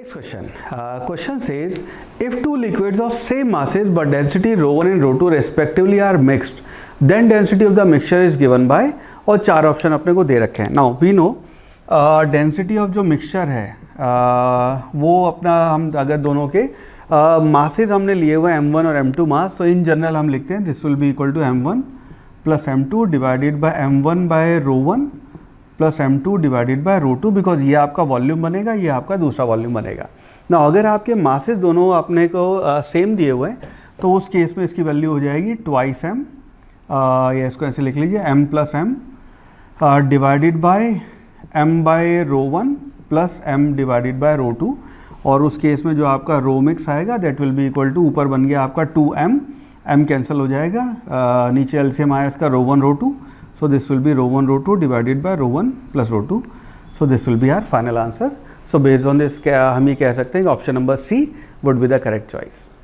Next question. Question says, if two liquids of same masses but density ρ1 and ρ2 respectively are mixed, then density of the mixture is given by, और चार option अपने को दे रखे हैं. Now we know density of जो mixture है वो अपना हम अगर दोनों के मासेज हमने लिए हुए m1 और m2 mass, so in general हम लिखते हैं this will be equal to m1 plus m2 divided by m1 by ρ1 plus m2 divided by ρ2, because ये आपका वॉल्यूम बनेगा, ये आपका दूसरा वॉल्यूम बनेगा ना. अगर आपके मासेज दोनों अपने को सेम दिए हुए हैं तो उस केस में इसकी वैल्यू हो जाएगी ट्वाइस m, या इसको ऐसे लिख लीजिए m plus m divided by m by ρ1 plus m divided by ρ2, और उस केस में जो आपका रो मिक्स आएगा that will be equal to, ऊपर बन गया आपका 2m, m कैंसिल हो जाएगा, नीचे एलसीएम आया इसका ρ1 ρ2, so this will be ρ1 ρ2 divided by ρ1 plus ρ2, so this will be our final answer. So based on this हम ये कह सकते हैं कि option number C would be the correct choice.